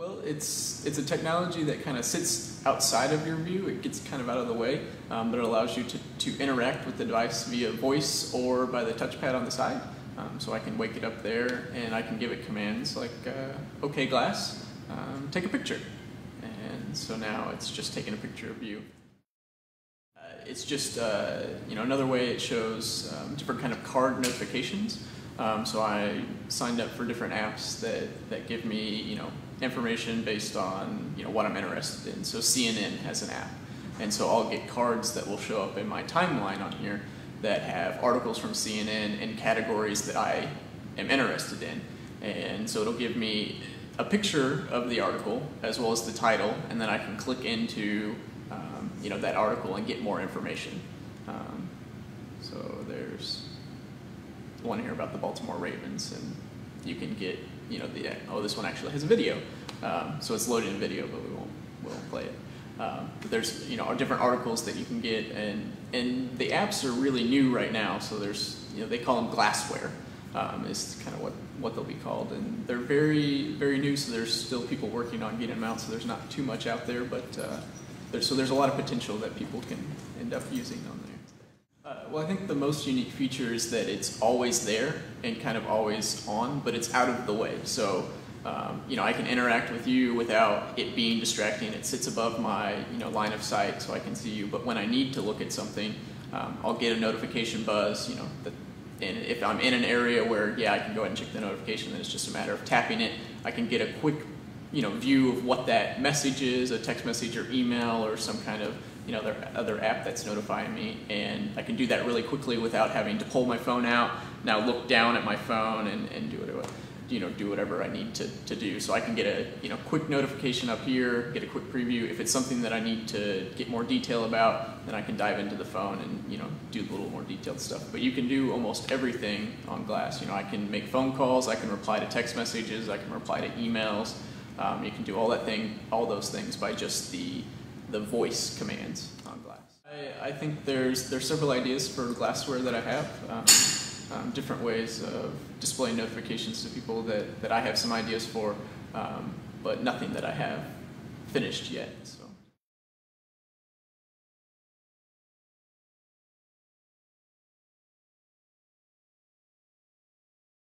Well, it's a technology that kind of sits outside of your view. It gets kind of out of the way, but it allows you to interact with the device via voice or by the touchpad on the side. So I can wake it up there and I can give it commands like, okay Glass, take a picture. And so now it's just taking a picture of you. It's just another way it shows different kind of card notifications. So I signed up for different apps that give me information based on what I'm interested in. So CNN has an app, and so I'll get cards that will show up in my timeline on here that have articles from CNN and categories that I am interested in. And so it'll give me a picture of the article as well as the title, and then I can click into that article and get more information. So there's one here about the Baltimore Ravens, and you can get this one actually has a video, so it's loaded in video, but we won't play it. But there's different articles that you can get, and the apps are really new right now, so there's they call them glassware, is kind of what they'll be called, and they're very very new, so there's still people working on getting them out, so there's not too much out there, but there's a lot of potential that people can end up using on there. Well, I think the most unique feature is that it's always there and kind of always on, but it's out of the way. So, I can interact with you without it being distracting. It sits above my line of sight, so I can see you. But when I need to look at something, I'll get a notification buzz. And if I'm in an area where I can go ahead and check the notification, then it's just a matter of tapping it. I can get a quick view of what that message is, a text message or email or some kind of other app that's notifying me, and I can do that really quickly without having to pull my phone out, now look down at my phone and do whatever I need to do. So I can get a quick notification up here, get a quick preview. If it's something that I need to get more detail about, then I can dive into the phone and do a little more detailed stuff. But you can do almost everything on Glass. I can make phone calls, I can reply to text messages, I can reply to emails. You can do all those things by just the voice commands on Glass. I think there's several ideas for glassware that I have, different ways of displaying notifications to people that I have some ideas for, but nothing that I have finished yet.